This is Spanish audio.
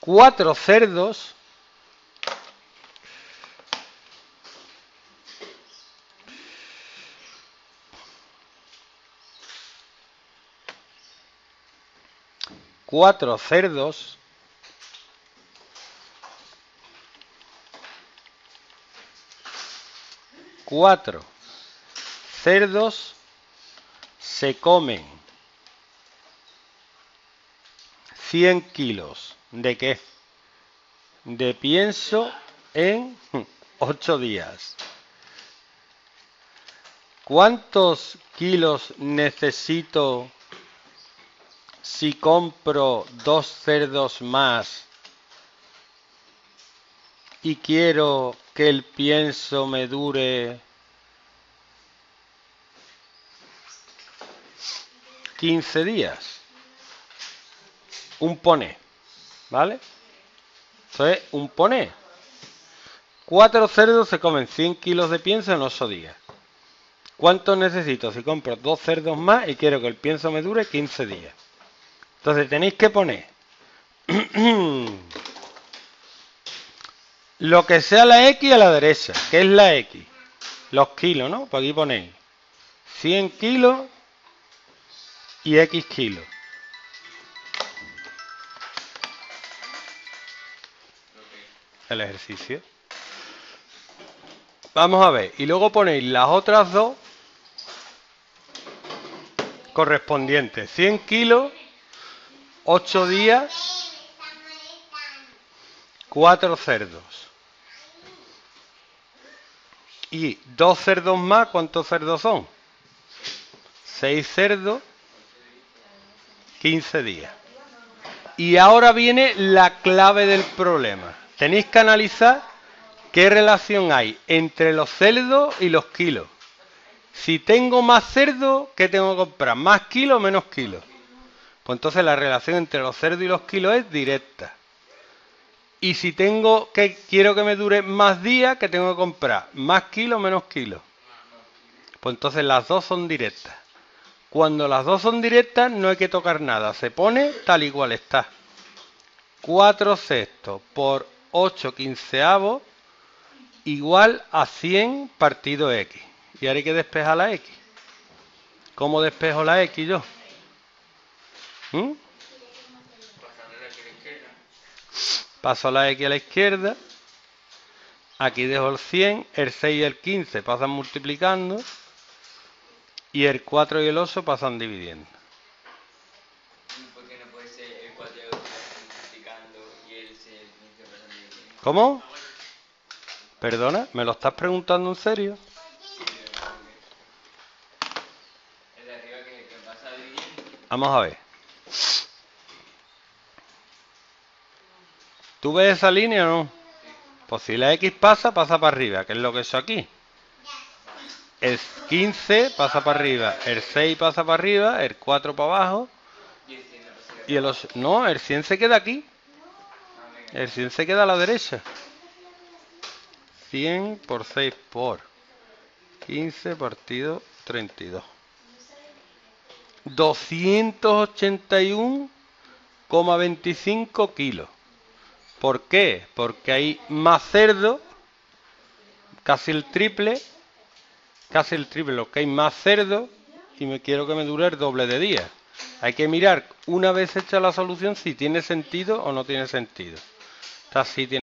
4 cerdos cuatro cerdos se comen 100 kilos. ¿De qué? De pienso en 8 días. ¿Cuántos kilos necesito si compro 2 cerdos más y quiero que el pienso me dure 15 días? Un poné, ¿vale? Entonces, un poné. 4 cerdos se comen 100 kilos de pienso en 8 días. ¿Cuántos necesito si compro 2 cerdos más y quiero que el pienso me dure 15 días? Entonces tenéis que poner lo que sea la X a la derecha. ¿Qué es la X? Los kilos, ¿no? Pues aquí ponéis 100 kilos y X kilos. El ejercicio. Vamos a ver. Y luego ponéis las otras dos correspondientes. 100 kilos. 8 días, 4 cerdos. Y 2 cerdos más, ¿cuántos cerdos son? 6 cerdos, 15 días. Y ahora viene la clave del problema. Tenéis que analizar qué relación hay entre los cerdos y los kilos. Si tengo más cerdos, ¿qué tengo que comprar? ¿Más kilos o menos kilos? Entonces la relación entre los cerdos y los kilos es directa. Y si tengo que quiero que me dure más días, ¿qué tengo que comprar? ¿Más kilos o menos kilos? Pues entonces las dos son directas. Cuando las dos son directas no hay que tocar nada. Se pone tal y cual está. 4 sextos por 8 quinceavos igual a 100 partido X. Y ahora hay que despejar la X. ¿Cómo despejo la X yo? Paso la X a la izquierda. Aquí dejo el 100. El 6 y el 15 pasan multiplicando. Y el 4 y el 8 pasan dividiendo. ¿Por qué no puede ser el 4 y el 8 multiplicando y el 6 y el 15 pasan dividiendo? ¿Cómo? Perdona, ¿me lo estás preguntando en serio? El de arriba que es el que pasa dividiendo. Vamos a ver. ¿Tú ves esa línea o no? Pues si la X pasa, pasa para arriba, que es lo que he hecho aquí. El 15 pasa para arriba, el 6 pasa para arriba, el 4 para abajo. Y el 8. No, el 100 se queda aquí. El 100 se queda a la derecha. 100 por 6 por 15 partido 32. 281,25 kilos. ¿Por qué? Porque hay más cerdos, casi el triple, lo que hay más cerdos, y me quiero que me dure el doble de día. Hay que mirar una vez hecha la solución si tiene sentido o no tiene sentido. O sea, si tiene